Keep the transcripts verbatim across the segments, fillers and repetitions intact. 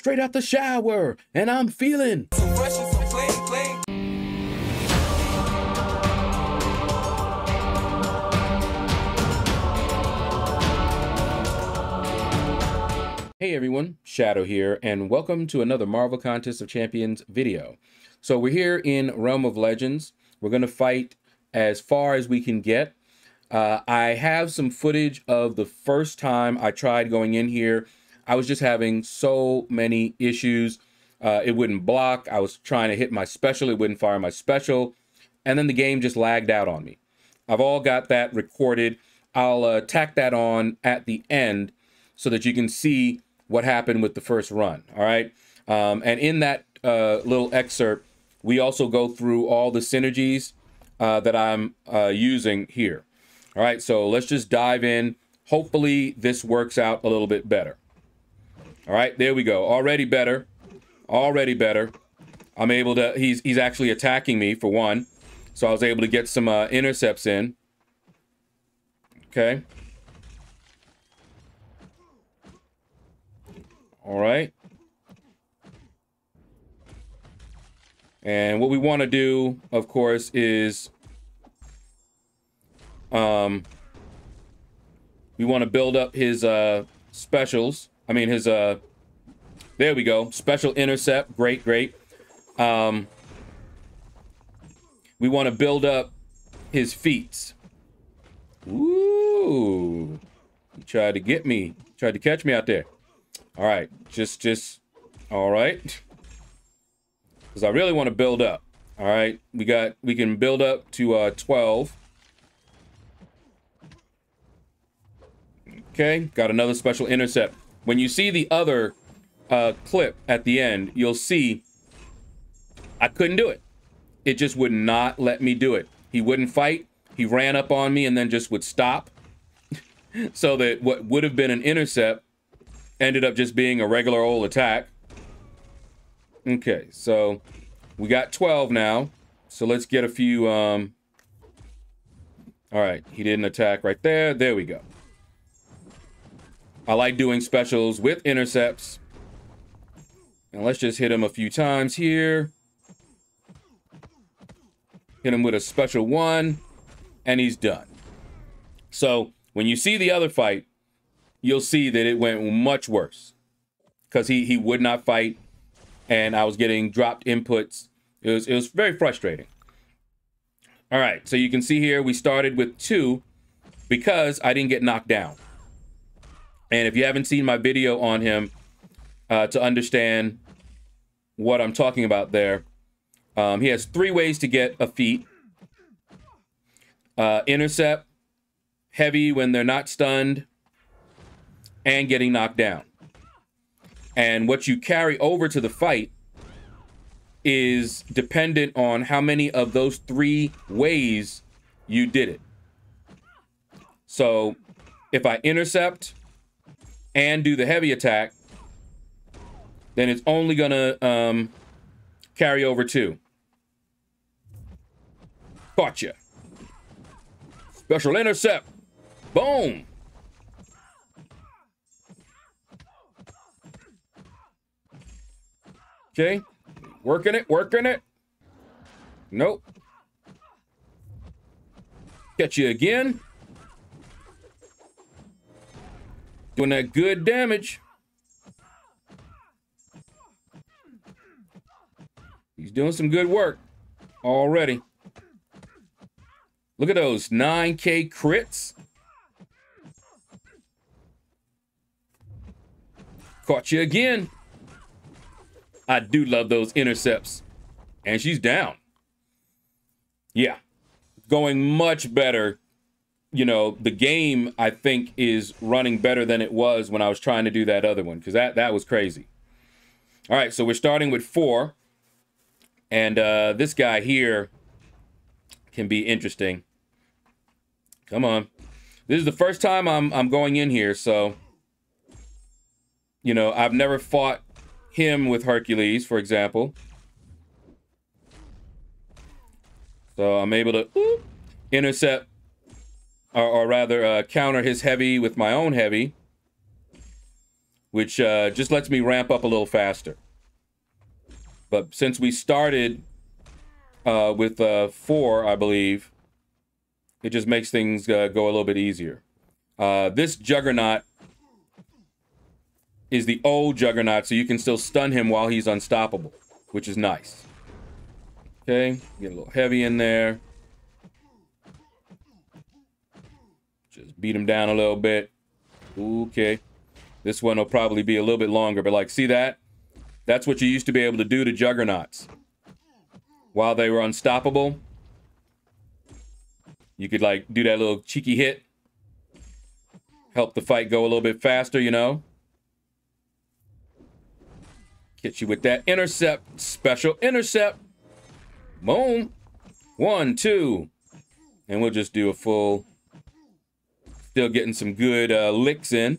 straight out the shower, and I'm feeling so fresh and so clean, clean. Hey everyone, Shadow here, and welcome to another Marvel Contest of Champions video. So we're here in Realm of Legends. We're going to fight as far as we can get. Uh, I have some footage of the first time I tried going in here. I was just having so many issues. Uh, it wouldn't block. I was trying to hit my special. It wouldn't fire my special. And then the game just lagged out on me. I've all got that recorded. I'll uh, tack that on at the end so that you can see what happened with the first run, all right? Um, and in that uh, little excerpt, we also go through all the synergies uh, that I'm uh, using here. All right, so let's just dive in. Hopefully this works out a little bit better. All right, there we go, already better, already better. I'm able to, he's, he's actually attacking me for one, so I was able to get some uh, intercepts in, okay. All right. And what we want to do, of course, is um, we want to build up his uh, specials. I mean, his, uh, there we go. Special intercept. Great, great. Um, we want to build up his feats. Ooh. He tried to get me. He tried to catch me out there. All right, just, just, all right. Because I really want to build up. All right, we got, we can build up to uh, twelve. Okay, got another special intercept. When you see the other uh, clip at the end, you'll see I couldn't do it. It just would not let me do it. He wouldn't fight. He ran up on me and then just would stop. So that what would have been an intercept ended up just being a regular old attack. Okay, so we got twelve now. So let's get a few. Um... All right, he didn't attack right there. There we go. I like doing specials with intercepts. And let's just hit him a few times here. Hit him with a special one, and he's done. So when you see the other fight, you'll see that it went much worse because he, he would not fight and I was getting dropped inputs. It was, it was very frustrating. All right, so you can see here we started with two because I didn't get knocked down. And if you haven't seen my video on him uh, to understand what I'm talking about there, um, he has three ways to get a feat. Uh, intercept, heavy when they're not stunned, and getting knocked down. And what you carry over to the fight is dependent on how many of those three ways you did it. So if I intercept and do the heavy attack, then it's only gonna um, carry over two. Gotcha. Special intercept. Boom. Okay, working it, working it. Nope. Catch you again. Doing that good damage. He's doing some good work already. Look at those nine K crits. Caught you again. I do love those intercepts. And she's down. Yeah. Going much better. You know, the game, I think, is running better than it was when I was trying to do that other one. Because that, that was crazy. All right, so we're starting with four. And uh, this guy here can be interesting. Come on. This is the first time I'm, I'm going in here, so... You know, I've never fought him with Hercules, for example. So I'm able to ooh, intercept, or, or rather uh, counter his heavy with my own heavy. which uh, just lets me ramp up a little faster. But since we started uh, with uh, four, I believe, it just makes things uh, go a little bit easier. Uh, this Juggernaut is the old Juggernaut, so you can still stun him while he's unstoppable, which is nice. Okay, get a little heavy in there. Just beat him down a little bit. Okay. This one will probably be a little bit longer, but like, see that? That's what you used to be able to do to Juggernauts. While they were unstoppable, you could like do that little cheeky hit. Help the fight go a little bit faster, you know? Hit you with that intercept, special intercept. Boom. One, two. And we'll just do a full... Still getting some good uh, licks in.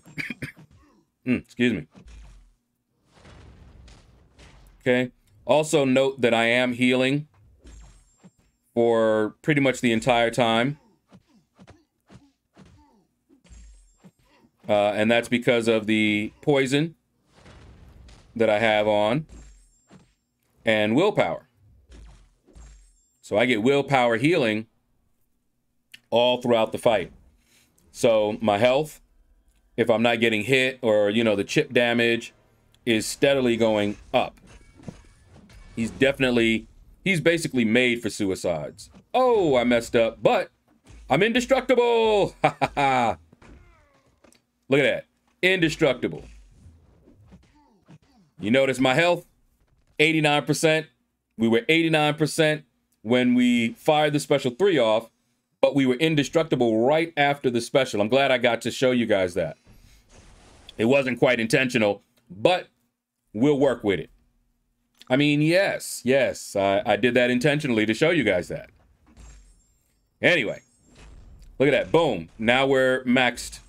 mm, excuse me. Okay. Also note that I am healing for pretty much the entire time. Uh, and that's because of the poison that I have on and willpower. So I get willpower healing all throughout the fight. So my health, if I'm not getting hit or, you know, the chip damage is steadily going up. He's definitely, he's basically made for suicides. Oh, I messed up, but I'm indestructible. Ha ha ha. Look at that. Indestructible. You notice my health, eighty-nine percent. We were eighty-nine percent when we fired the special three off, but we were indestructible right after the special. I'm glad I got to show you guys that. It wasn't quite intentional, but we'll work with it. I mean, yes, yes, I, I did that intentionally to show you guys that. Anyway, look at that, boom. Now we're maxed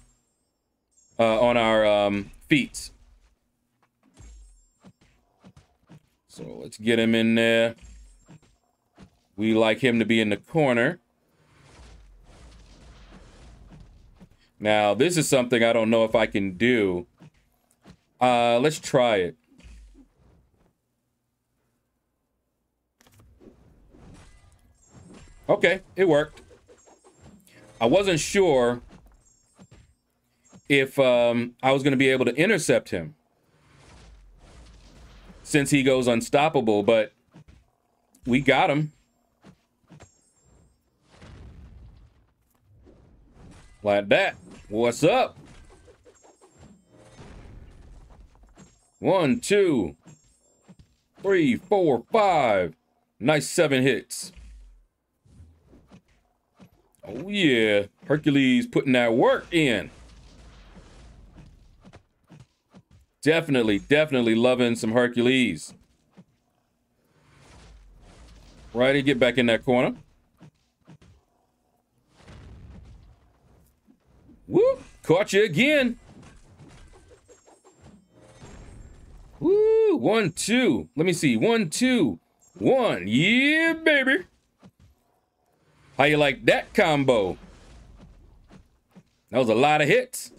uh, on our um, feats. So let's get him in there. We like him to be in the corner. Now, this is something I don't know if I can do. Uh, let's try it. Okay, it worked. I wasn't sure if um, I was going to be able to intercept him, since he goes unstoppable, but we got him. Like that. What's up? One, two, three, four, five. Nice seven hits. Oh yeah, Hercules putting that work in. Definitely, definitely loving some Hercules. Righty, get back in that corner. Whoop, caught you again. Woo, one, two. Let me see, one, two, one. Yeah, baby. How you like that combo? That was a lot of hits.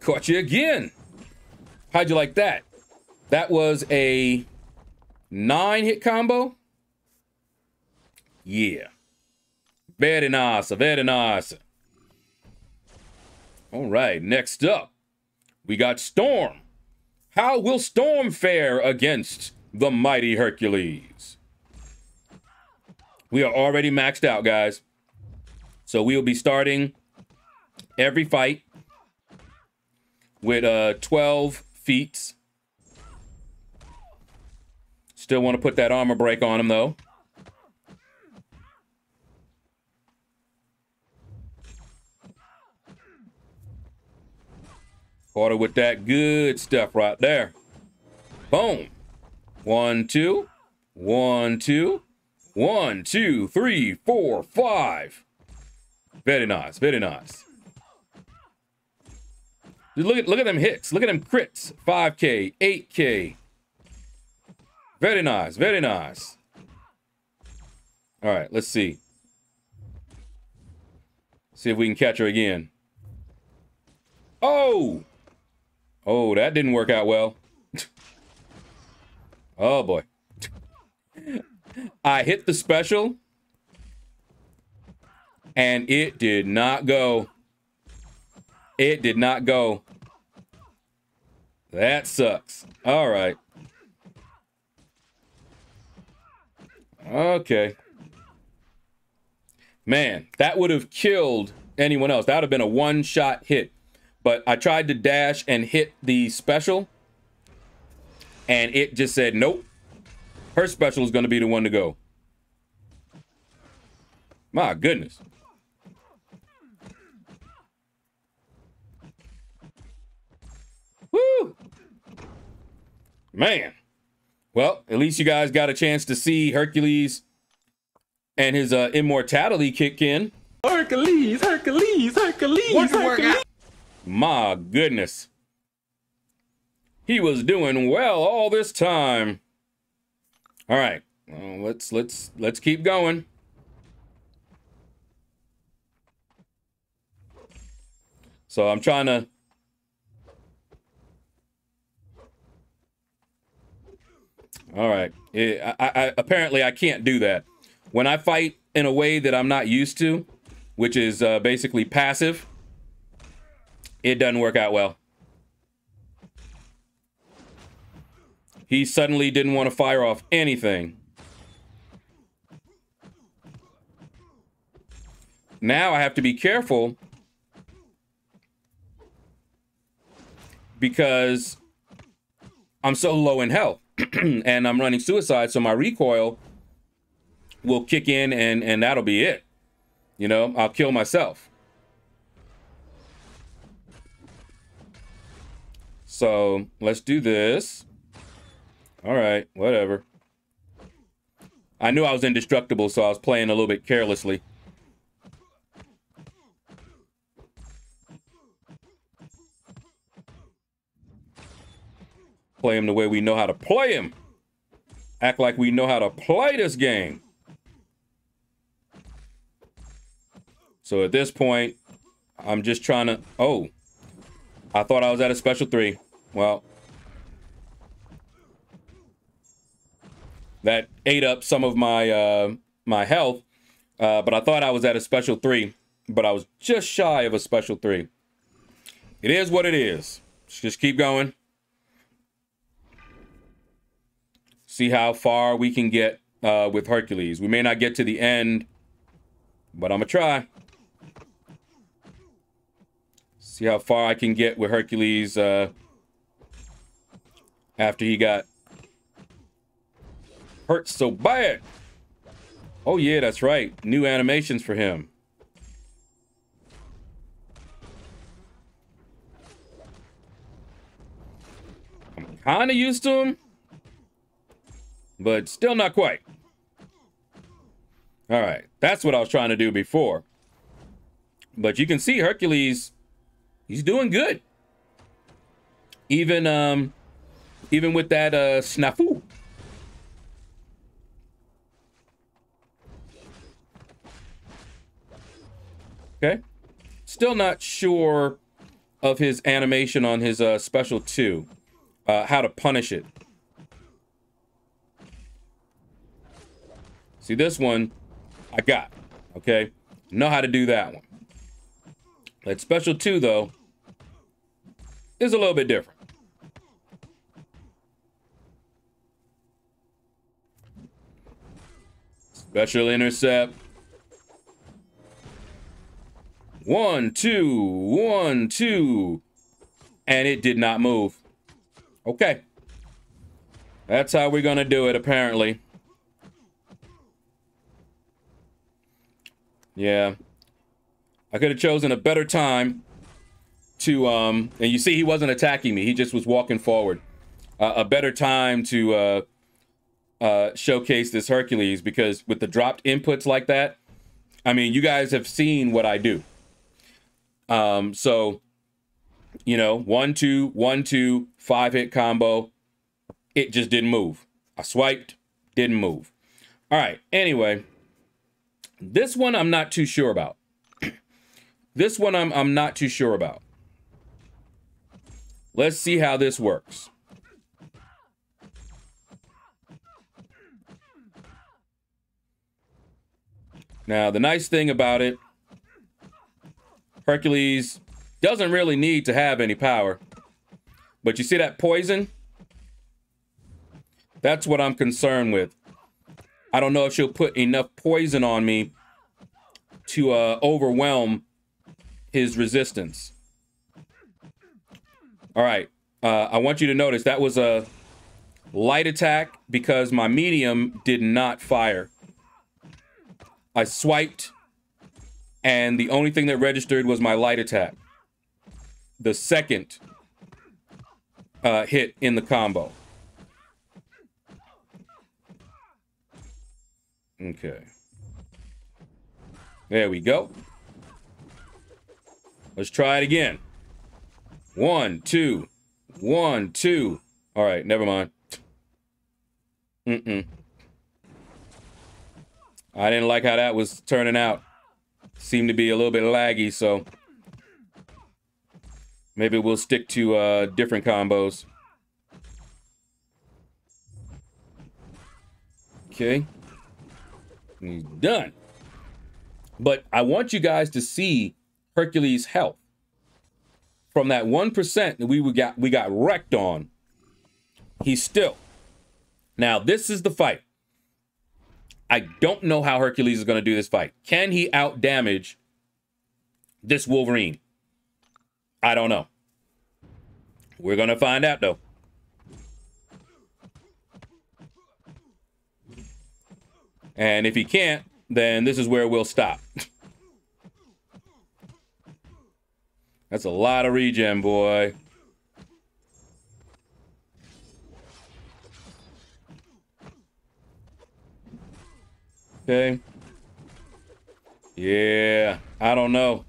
Caught you again. How'd you like that? That was a nine hit combo. Yeah. Very nice. Very nice. All right. Next up, we got Storm. How will Storm fare against the mighty Hercules? We are already maxed out, guys. So we'll be starting every fight with uh, twelve feats. Still want to put that armor break on him, though. Order with that good stuff right there. Boom. One, two. One, two. One, two, three, four, five. Very nice. Very nice. Look at, look at them hits. Look at them crits. five K, eight K. Very nice. Very nice. All right, let's see. See if we can catch her again. Oh! Oh, that didn't work out well. Oh, boy. I hit the special. And it did not go. It did not go. That sucks. All right. Okay. Man, that would have killed anyone else. That would have been a one-shot hit. But I tried to dash and hit the special. And it just said, nope. Her special is going to be the one to go. My goodness. Woo! Man. Well, at least you guys got a chance to see Hercules and his uh, immortality kick in. Hercules, Hercules, Hercules, Wonder Hercules. My goodness. He was doing well all this time. All right, well, let's let's let's keep going. So I'm trying to. All right. It, I, I, apparently, I can't do that when I fight in a way that I'm not used to, which is uh, basically passive. It doesn't work out well. He suddenly didn't want to fire off anything. Now I have to be careful because I'm so low in health and I'm running suicide, so my recoil will kick in and, and that'll be it. You know, I'll kill myself. So let's do this. All right, whatever. I knew I was indestructible, so I was playing a little bit carelessly. Play him the way we know how to play him. Act like we know how to play this game. So at this point, I'm just trying to... Oh, I thought I was at a special three. Well... that ate up some of my uh, my health, uh, but I thought I was at a special three, but I was just shy of a special three. It is what it is. Let's just keep going. See how far we can get uh, with Hercules. We may not get to the end, but I'm gonna try. See how far I can get with Hercules uh, after he got hurts so bad. Oh yeah, that's right. New animations for him. I'm kind of used to him, but still not quite. All right, that's what I was trying to do before. But you can see Hercules, he's doing good. Even um, even with that uh, snafu. Okay. Still not sure of his animation on his uh, special two, uh, how to punish it. See, this one I got. Okay. Know how to do that one. That special two, though, is a little bit different. Special intercept. One, two, one, two, and it did not move. Okay. That's how we're going to do it, apparently. Yeah. I could have chosen a better time to, um, and you see he wasn't attacking me. He just was walking forward. Uh, a better time to uh, uh, showcase this Hercules, because with the dropped inputs like that, I mean, you guys have seen what I do. Um, so, you know, one, two, one, two, five hit combo. It just didn't move. I swiped, didn't move. All right. Anyway, this one I'm not too sure about. This one I'm, I'm not too sure about. Let's see how this works. Now, the nice thing about it, Hercules doesn't really need to have any power. But you see that poison? That's what I'm concerned with. I don't know if she'll put enough poison on me to uh, overwhelm his resistance. All right, uh, I want you to notice that was a light attack because my medium did not fire. I swiped, and the only thing that registered was my light attack. The second uh, hit in the combo. Okay. There we go. Let's try it again. One, two, one, two. All right, never mind. Mm-mm. I didn't like how that was turning out. Seemed to be a little bit laggy, so maybe we'll stick to uh, different combos. Okay. He's done. But I want you guys to see Hercules' health. From that one percent that we got, we got wrecked on, he's still. Now, this is the fight. I don't know how Hercules is going to do this fight. Can he outdamage this Wolverine? I don't know. We're going to find out, though. And if he can't, then this is where we'll stop. That's a lot of regen, boy. Okay. Yeah, I don't know.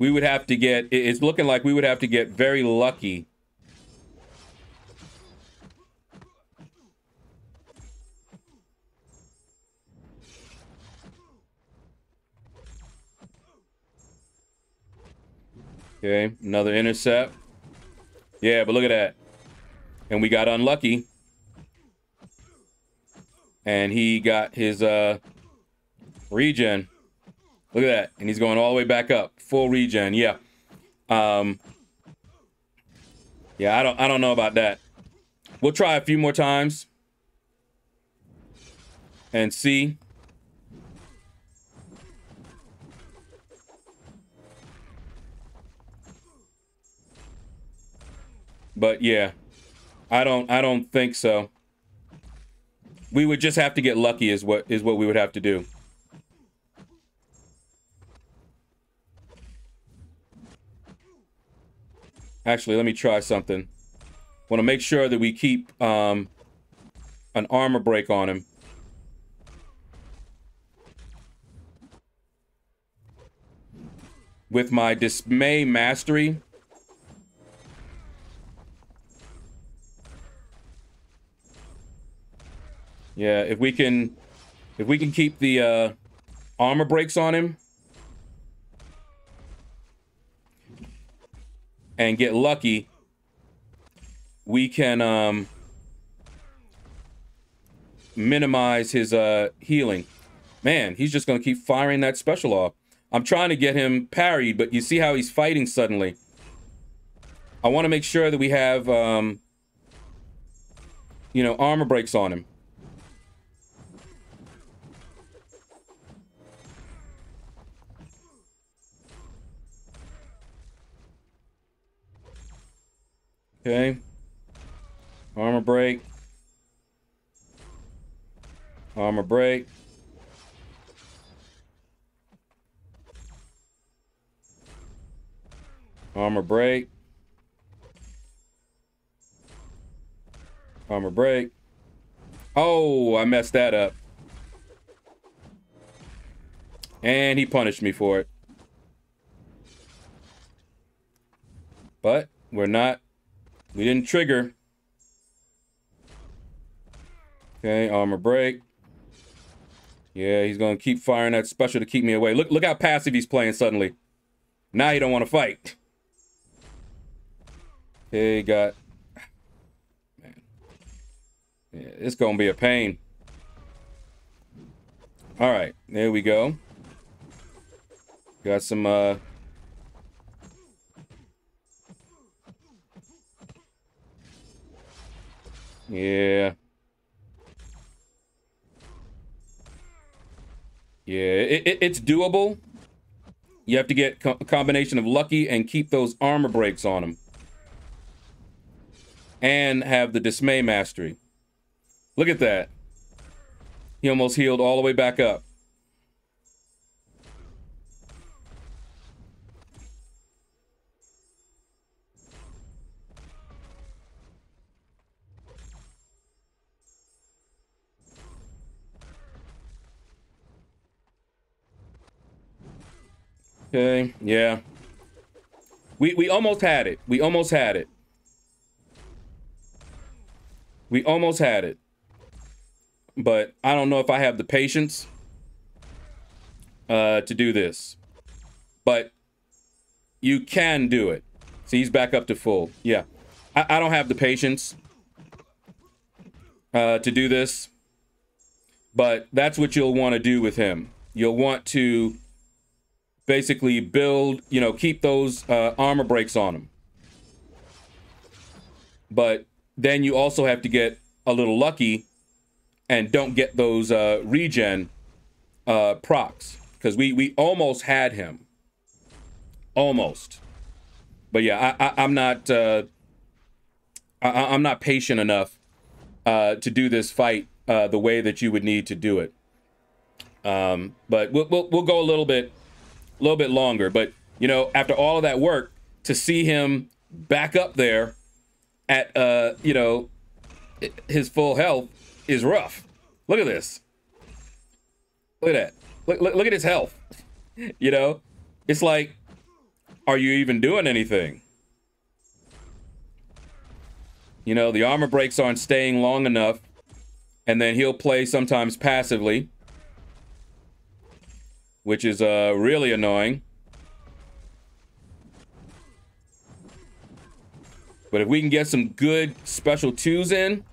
We would have to get, it's looking like we would have to get very lucky. Okay, another intercept. Yeah, but look at that. And we got unlucky. And he got his uh, regen. Look at that. And he's going all the way back up. Full regen, yeah. Um, yeah, I don't, I don't know about that. We'll try a few more times. And see. But yeah, I don't I don't think so. We would just have to get lucky is what is what we would have to do. Actually, let me try something. Want to make sure that we keep um, an armor break on him. With my dismay mastery. Yeah, if we can, if we can keep the uh, armor breaks on him and get lucky, we can um, minimize his uh, healing. Man, he's just gonna keep firing that special off. I'm trying to get him parried, but you see how he's fighting suddenly. I want to make sure that we have, um, you know, armor breaks on him. Okay, armor break, armor break. Armor break. Armor break. Oh, I messed that up. And he punished me for it. But we're not. We didn't trigger. Okay, armor break. Yeah, he's gonna keep firing that special to keep me away. Look, look how passive he's playing suddenly. Now you don't want to fight. Okay, got... Man. Yeah, it's going to be a pain. All right, there we go. Got some... Uh... Yeah. Yeah, it, it, it's doable. You have to get co a combination of lucky and keep those armor breaks on them. And have the dismay mastery. Look at that. He almost healed all the way back up. Okay, yeah. We we almost had it. We almost had it. We almost had it. But I don't know if I have the patience uh, to do this. But you can do it. See, he's back up to full. Yeah. I, I don't have the patience uh, to do this. But that's what you'll want to do with him. You'll want to... basically build, you know, keep those uh, armor breaks on them. But then you also have to get a little lucky and don't get those uh, regen uh, procs. Because we, we almost had him. Almost. But yeah, I, I, I'm not uh, I, I'm not patient enough uh, to do this fight uh, the way that you would need to do it. Um, but we'll, we'll, we'll go a little bit a little bit longer, but you know, after all of that work, to see him back up there at uh you know, his full health is rough. Look at this. Look at that. Look, look, look at his health. You know, it's like, are you even doing anything? You know, the armor breaks aren't staying long enough, and then he'll play sometimes passively, which is uh, really annoying. But if we can get some good special twos in.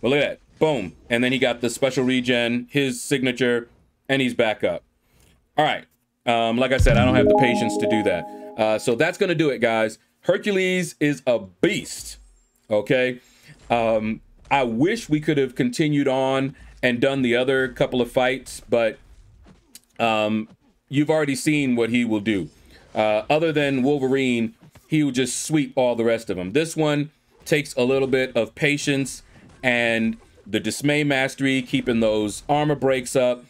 Well, look at that. Boom. And then he got the special regen, his signature, and he's back up. All right. Um, like I said, I don't have the patience to do that. Uh, so that's going to do it, guys. Hercules is a beast. Okay. Um... I wish we could have continued on and done the other couple of fights, but um, you've already seen what he will do. Uh, other than Wolverine, he will just sweep all the rest of them. This one takes a little bit of patience and the dismay mastery, keeping those armor breaks up,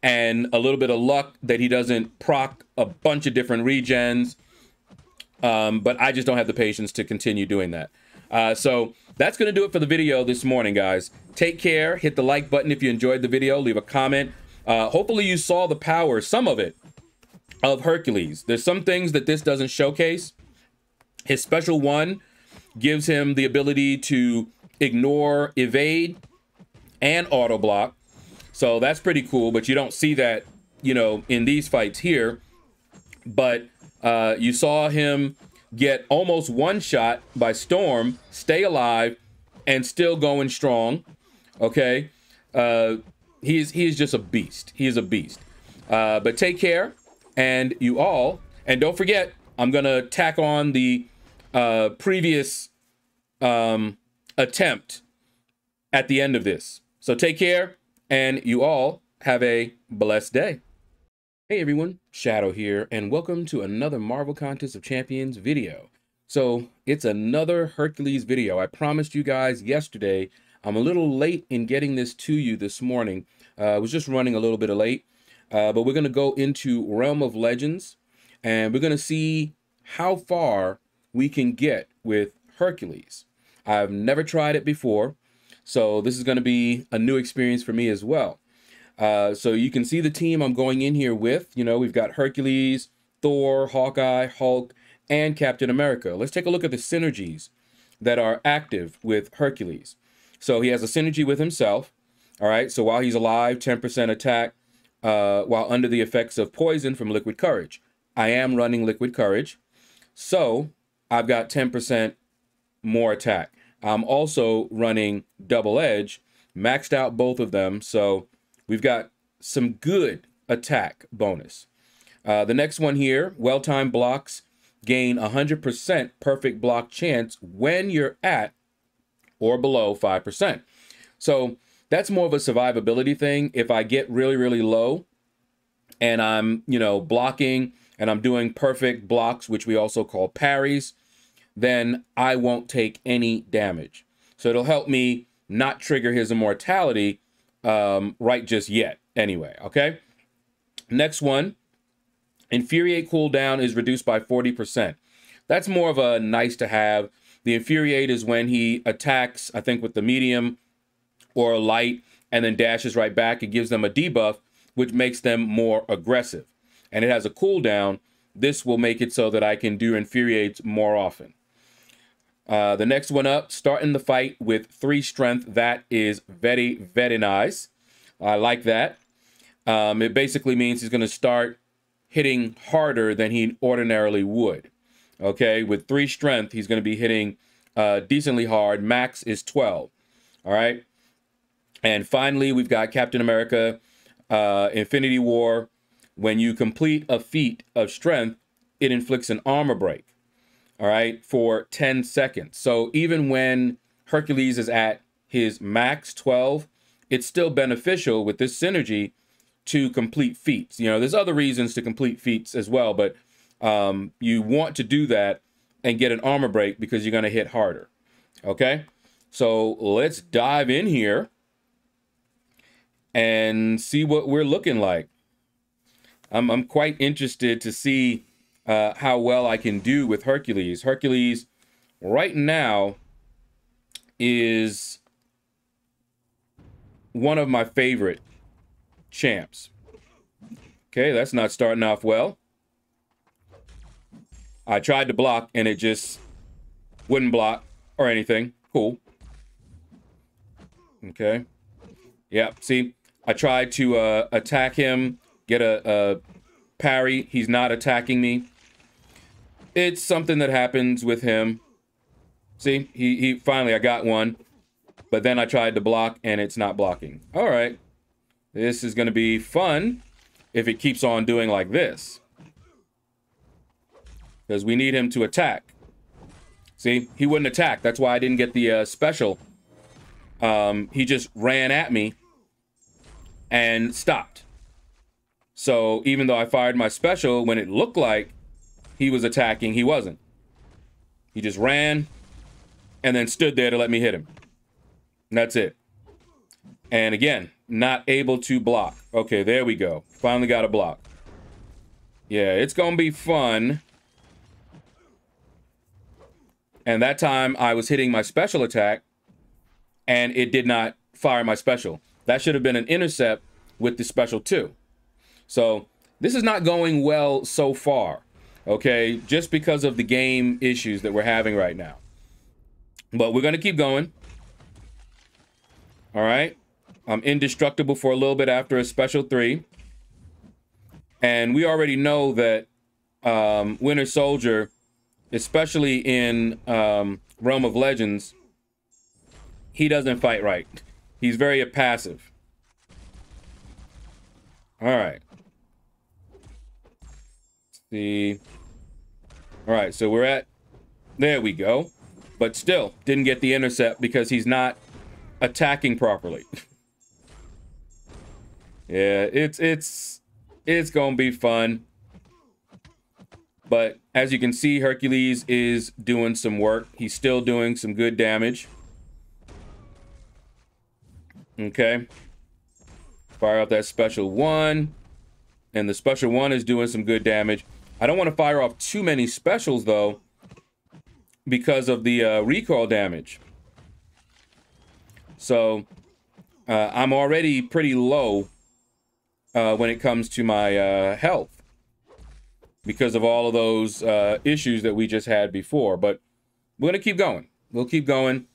and a little bit of luck that he doesn't proc a bunch of different regens. Um, but I just don't have the patience to continue doing that. Uh, so that's going to do it for the video this morning, guys. Take care. Hit the like button if you enjoyed the video. Leave a comment. Uh, hopefully you saw the power, some of it, of Hercules. There's some things that this doesn't showcase. His special one gives him the ability to ignore, evade, and auto block. So that's pretty cool, but you don't see that, you know, in these fights here. But uh, you saw him... get almost one shot by Storm, stay alive, and still going strong. Okay, uh, he is he is just a beast. He is a beast. Uh, but take care, and you all, and don't forget, I'm gonna tack on the uh, previous um, attempt at the end of this. So take care, and you all have a blessed day. Hey everyone, Shadow here, and welcome to another Marvel Contest of Champions video. So, it's another Hercules video. I promised you guys yesterday. I'm a little late in getting this to you this morning. Uh, I was just running a little bit late. Uh, but we're going to go into Realm of Legends, and we're going to see how far we can get with Hercules. I've never tried it before, so this is going to be a new experience for me as well. Uh, so you can see the team I'm going in here with. You know, we've got Hercules, Thor, Hawkeye, Hulk, and Captain America. Let's take a look at the synergies that are active with Hercules. So he has a synergy with himself. All right, so while he's alive, ten percent attack, uh, while under the effects of poison from Liquid Courage. I am running Liquid Courage, so I've got ten percent more attack. I'm also running Double Edge, maxed out both of them, so we've got some good attack bonus. Uh, the next one here, well-timed blocks gain one hundred percent perfect block chance when you're at or below five percent. So that's more of a survivability thing. If I get really, really low and I'm, you know, blocking and I'm doing perfect blocks, which we also call parries, then I won't take any damage. So it'll help me not trigger his immortality um, right just yet anyway, okay? Next one, Infuriate cooldown is reduced by forty percent. That's more of a nice to have. The Infuriate is when he attacks, I think with the medium or a light, and then dashes right back. It gives them a debuff, which makes them more aggressive. And it has a cooldown. This will make it so that I can do Infuriates more often. Uh, the next one up, starting the fight with three strength. That is very, very nice. I like that. Um, it basically means he's going to start hitting harder than he ordinarily would. Okay, with three strength, he's going to be hitting uh, decently hard. Max is twelve. All right. And finally, we've got Captain America, uh, Infinity War. When you complete a feat of strength, it inflicts an armor break, all right, for ten seconds. So even when Hercules is at his max twelve, it's still beneficial with this synergy to complete feats. You know, there's other reasons to complete feats as well, but um, you want to do that and get an armor break because you're going to hit harder, okay? So let's dive in here and see what we're looking like. I'm, I'm quite interested to see uh, how well I can do with Hercules. Hercules right now is one of my favorite champs. Okay, that's not starting off well. I tried to block and it just wouldn't block or anything. Cool. Okay. Yeah, see, I tried to uh, attack him. Get a, a parry. He's not attacking me. It's something that happens with him. See, he, he finally, I got one, but then I tried to block and it's not blocking. All right. This is going to be fun if it keeps on doing like this, because we need him to attack. See, he wouldn't attack. That's why I didn't get the uh, special. Um, he just ran at me and stopped. So even though I fired my special, when it looked like he was attacking, he wasn't. He just ran and then stood there to let me hit him. And that's it. And again, not able to block. Okay, there we go. Finally got a block. Yeah, it's going to be fun. And that time I was hitting my special attack and it did not fire my special. That should have been an intercept with the special too. So this is not going well so far, okay, just because of the game issues that we're having right now. But we're going to keep going. All right. I'm indestructible for a little bit after a special three. And we already know that um, Winter Soldier, especially in um, Realm of Legends, he doesn't fight right. He's very passive. All right. See. All right, so we're at, there we go. But still didn't get the intercept because he's not attacking properly. Yeah, it's it's it's gonna be fun. But as you can see, Hercules is doing some work. He's still doing some good damage. Okay. Fire out that special one, and the special one is doing some good damage. I don't want to fire off too many specials though, because of the uh, recoil damage. So uh, I'm already pretty low uh, when it comes to my uh, health because of all of those uh, issues that we just had before, but we're gonna keep going. We'll keep going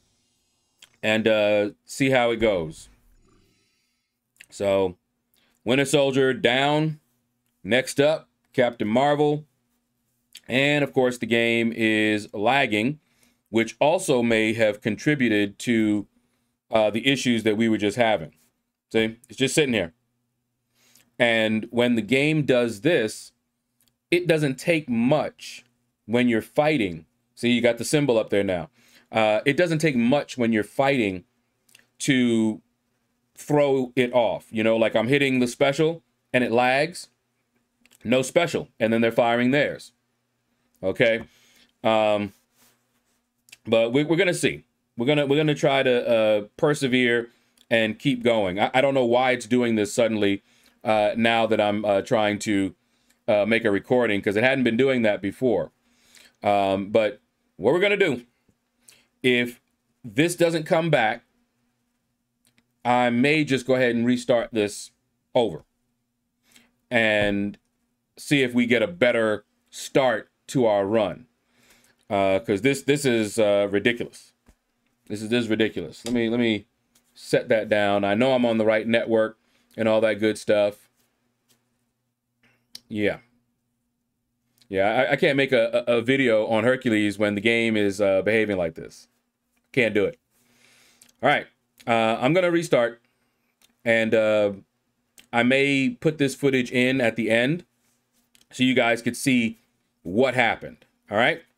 and uh, see how it goes. So Winter Soldier down. Next up, Captain Marvel. And of course, the game is lagging, which also may have contributed to uh, the issues that we were just having. See, it's just sitting here. And when the game does this, it doesn't take much when you're fighting. See, you got the symbol up there now. Uh, it doesn't take much when you're fighting to throw it off. You know, like I'm hitting the special and it lags. No special. And then they're firing theirs. Okay. Um, but we, we're going to see. We're going to we're going to try to uh, persevere and keep going. I, I don't know why it's doing this suddenly uh, now that I'm uh, trying to uh, make a recording, because it hadn't been doing that before. Um, but what we're going to do, if this doesn't come back, I may just go ahead and restart this over and see if we get a better start to our run, because uh, this this is uh, ridiculous. This is this is ridiculous. Let me let me set that down. I know I'm on the right network and all that good stuff. Yeah, yeah. I, I can't make a, a video on Hercules when the game is uh, behaving like this. Can't do it. All right. Uh, I'm going to restart, and uh, I may put this footage in at the end so you guys could see what happened. All right.